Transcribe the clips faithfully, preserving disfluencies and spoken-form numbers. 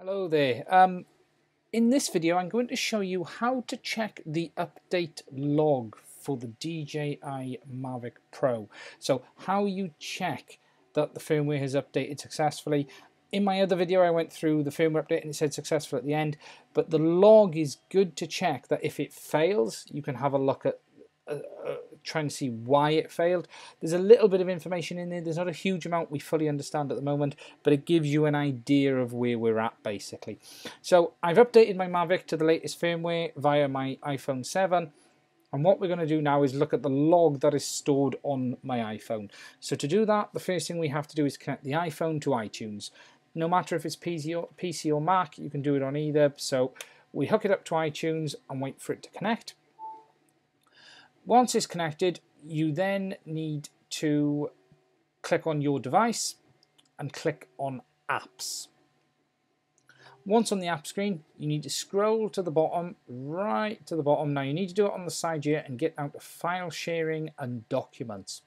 Hello there. Um, in this video I'm going to show you how to check the update log for the D J I Mavic Pro. So how you check that the firmware has updated successfully. In my other video I went through the firmware update and it said successful at the end, but the log is good to check that if it fails you can have a look at Uh, uh, trying to see why it failed. There's a little bit of information in there. There's not a huge amount we fully understand at the moment, but it gives you an idea of where we're at basically. So I've updated my Mavic to the latest firmware via my iPhone seven, and what we're going to do now is look at the log that is stored on my iPhone. So to do that, the first thing we have to do is connect the iPhone to iTunes. No matter if it's P C or, P C or Mac, you can do it on either. So we hook it up to iTunes and wait for it to connect. Once it's connected, you then need to click on your device and click on apps. Once on the app screen, you need to scroll to the bottom, right to the bottom. Now you need to do it on the side here and get out to file sharing and documents.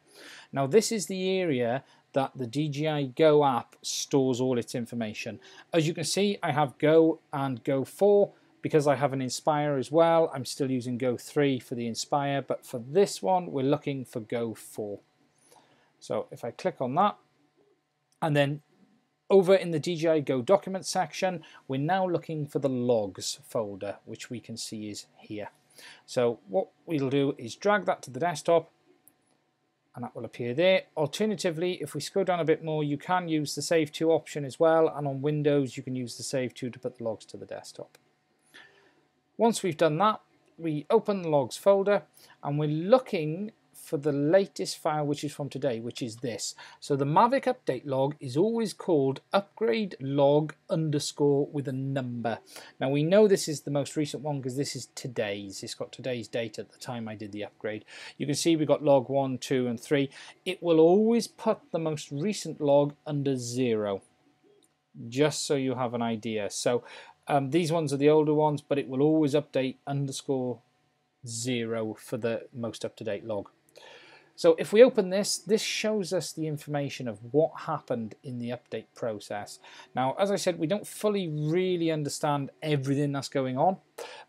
Now this is the area that the D J I Go app stores all its information. As you can see, I have Go and Go four. Because I have an Inspire as well, I'm still using Go three for the Inspire, but for this one, we're looking for Go four. So if I click on that, and then over in the D J I Go Documents section, we're now looking for the Logs folder, which we can see is here. So what we'll do is drag that to the desktop, and that will appear there. Alternatively, if we scroll down a bit more, you can use the Save To option as well, and on Windows, you can use the Save To to put the logs to the desktop. Once we've done that, we open the logs folder and we're looking for the latest file, which is from today, which is this. So the Mavic update log is always called upgrade log underscore with a number. Now we know this is the most recent one because this is today's. It's got today's date at the time I did the upgrade. You can see we've got log one, two, and three. It will always put the most recent log under zero, just so you have an idea. So Um, these ones are the older ones, but it will always update underscore zero for the most up-to-date log. So if we open this, this shows us the information of what happened in the update process. Now, as I said, we don't fully really understand everything that's going on,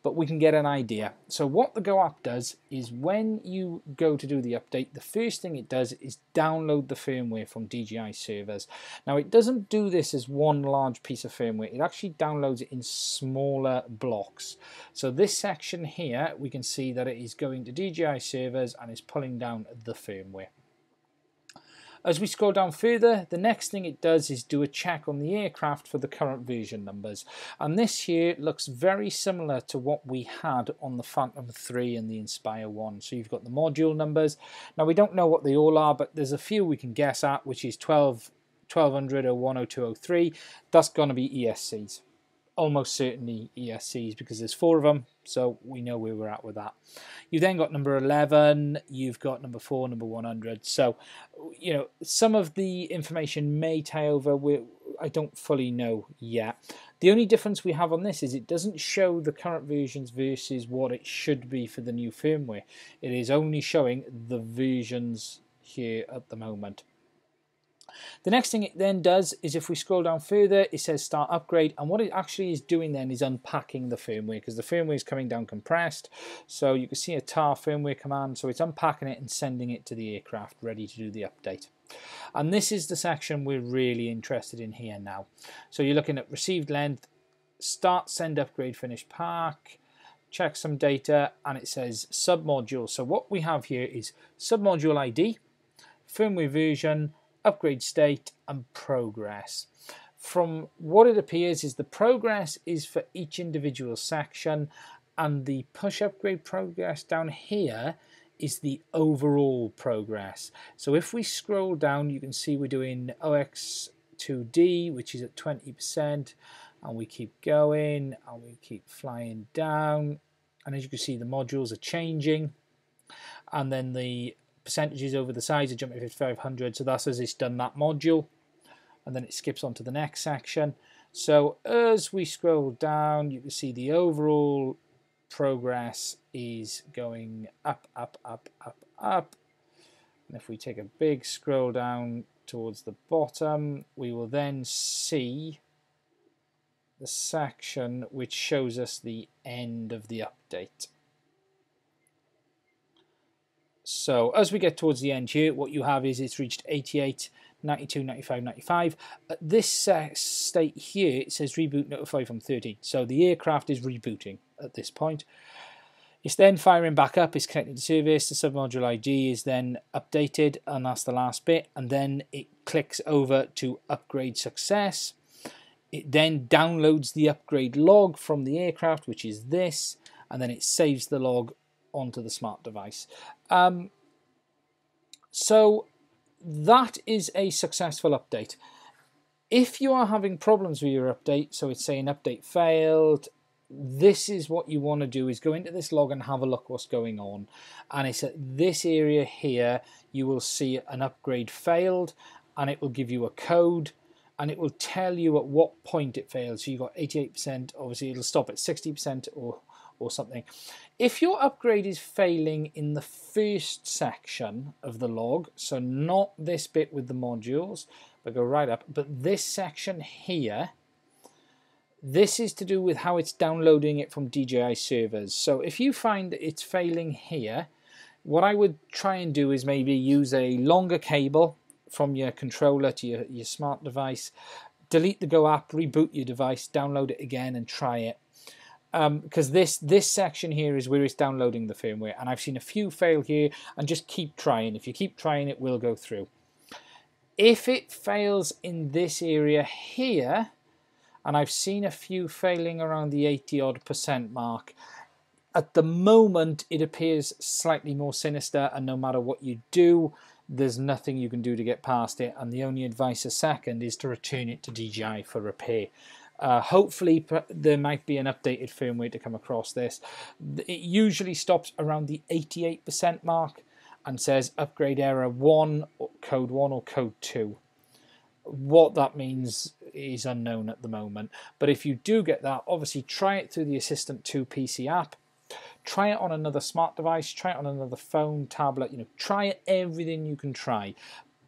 but we can get an idea. So what the Go app does is when you go to do the update, the first thing it does is download the firmware from D J I servers. Now, it doesn't do this as one large piece of firmware. It actually downloads it in smaller blocks. So this section here, we can see that it is going to D J I servers and is pulling down the firmware. As we scroll down further, the next thing it does is do a check on the aircraft for the current version numbers, and this here looks very similar to what we had on the Phantom three and the Inspire one. So you've got the module numbers. Now we don't know what they all are, but there's a few we can guess at, which is twelve, twelve hundred or one oh two oh three. That's going to be E S Cs, almost certainly E S Cs, because there's four of them. So we know where we're at with that. You've then got number eleven, you've got number four, number one hundred. So, you know, some of the information may tie over. We're, I don't fully know yet. The only difference we have on this is it doesn't show the current versions versus what it should be for the new firmware. It is only showing the versions here at the moment. The next thing it then does is if we scroll down further, it says start upgrade, and what it actually is doing then is unpacking the firmware, because the firmware is coming down compressed. So you can see a tar firmware command, so it's unpacking it and sending it to the aircraft ready to do the update. And this is the section we're really interested in here now. So you're looking at received length, start, send, upgrade, finish pack, check some data, and it says submodule. So what we have here is submodule I D, firmware version, upgrade state, and progress. From what it appears is the progress is for each individual section, and the push upgrade progress down here is the overall progress. So if we scroll down, you can see we're doing O X two D, which is at twenty percent, and we keep going and we keep flying down, and as you can see the modules are changing, and then the percentages over the size are jumping to fifty-five hundred, so that's as it's done that module, and then it skips on to the next section. So as we scroll down, you can see the overall progress is going up, up, up, up, up, and if we take a big scroll down towards the bottom, we will then see the section which shows us the end of the update. So as we get towards the end here, what you have is it's reached eighty-eight, ninety-two, ninety-five, ninety-five. At this uh, state here, it says reboot notify from thirteen. So the aircraft is rebooting at this point. It's then firing back up, it's connecting to service, the submodule I D is then updated, and that's the last bit, and then it clicks over to upgrade success. It then downloads the upgrade log from the aircraft, which is this, and then it saves the log onto the smart device. Um, so that is a successful update. If you are having problems with your update, so it's saying update failed, this is what you want to do, is go into this log and have a look what's going on. And it's at this area here, you will see an upgrade failed, and it will give you a code, and it will tell you at what point it failed. So you've got eighty-eight percent, obviously it'll stop at sixty percent or, or something. If your upgrade is failing in the first section of the log, so not this bit with the modules, but go right up, but this section here, this is to do with how it's downloading it from D J I servers. So if you find that it's failing here, what I would try and do is maybe use a longer cable from your controller to your, your smart device, delete the Go app, reboot your device, download it again and try it. Um, because this, this section here is where it's downloading the firmware, and I've seen a few fail here, and just keep trying. If you keep trying, it will go through. If it fails in this area here, and I've seen a few failing around the eighty odd percent mark. At the moment, it appears slightly more sinister, and no matter what you do, there's nothing you can do to get past it, and the only advice a second is to return it to D J I for repair. Uh, hopefully, there might be an updated firmware to come across this. It usually stops around the eighty-eight percent mark and says upgrade error one, or code one, or code two. What that means is unknown at the moment, but if you do get that, obviously try it through the Assistant two P C app, try it on another smart device, try it on another phone, tablet, you know, try everything you can try.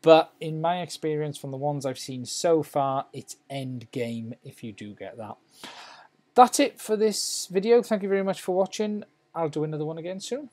But in my experience, from the ones I've seen so far, it's end game if you do get that. That's it for this video. Thank you very much for watching. I'll do another one again soon.